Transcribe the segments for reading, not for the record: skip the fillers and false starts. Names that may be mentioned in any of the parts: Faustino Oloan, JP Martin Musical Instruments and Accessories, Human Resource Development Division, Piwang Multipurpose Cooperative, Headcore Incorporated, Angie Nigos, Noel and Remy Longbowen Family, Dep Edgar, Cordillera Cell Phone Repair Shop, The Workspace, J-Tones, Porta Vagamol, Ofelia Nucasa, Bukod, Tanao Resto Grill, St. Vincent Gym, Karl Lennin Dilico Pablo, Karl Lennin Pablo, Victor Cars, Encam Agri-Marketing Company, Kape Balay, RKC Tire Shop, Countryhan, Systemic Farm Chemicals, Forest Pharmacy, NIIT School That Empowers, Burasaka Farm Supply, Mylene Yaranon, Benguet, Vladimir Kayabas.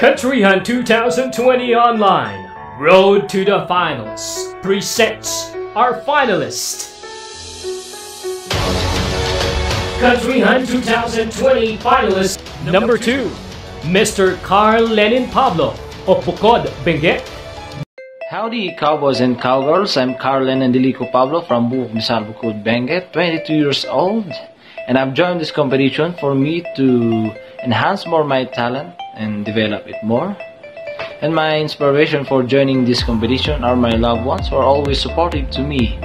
Countryhan 2020 Online Road to the Finals presents our finalists. Countryhan 2020 finalist number 2, Mr. Karl Lennin Pablo of Bukod, Benguet. Howdy, cowboys and cowgirls. I'm Karl Lennin Dilico Pablo from Bukod, Benguet, 22 years old, and I've joined this competition for me to enhance more my talent and develop it more. And my inspiration for joining this competition are my loved ones who are always supportive to me.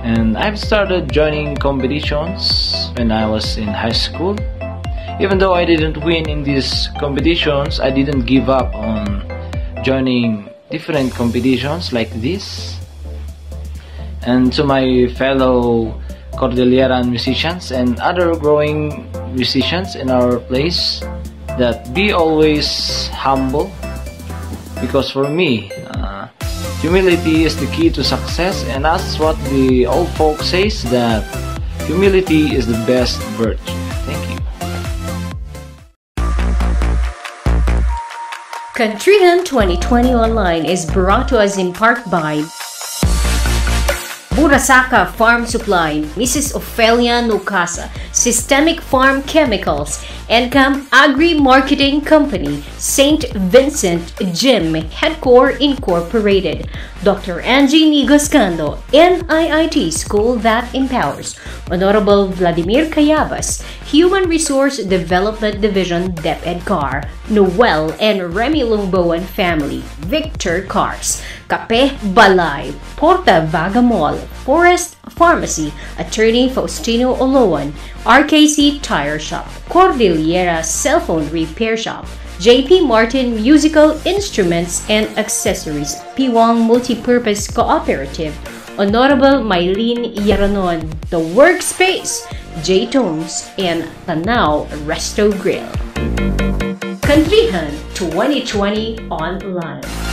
And I've started joining competitions when I was in high school. Even though I didn't win in these competitions, I didn't give up on joining different competitions like this. And to my fellow Cordillera musicians and other growing musicians in our place, that be always humble, because for me, humility is the key to success, and that's what the old folk says, that humility is the best virtue. Thank you. Countryhan 2020 Online is brought to us in part by Burasaka Farm Supply, Mrs. Ofelia Nucasa, Systemic Farm Chemicals, Encam Agri-Marketing Company, St. Vincent Gym, Headcore Incorporated, Dr. Angie Nigos, NIIT School That Empowers, Honorable Vladimir Kayabas, Human Resource Development Division, Dep Edgar, Noel and Remy Longbowen Family, Victor Cars, Kape Balay, Porta Vagamol, Forest Pharmacy, Attorney Faustino Oloan, RKC Tire Shop, Cordillera Cell Phone Repair Shop, JP Martin Musical Instruments and Accessories, Piwang Multipurpose Cooperative, Honorable Mylene Yaranon, The Workspace, J-Tones, and Tanao Resto Grill. Countryhan 2020 Online.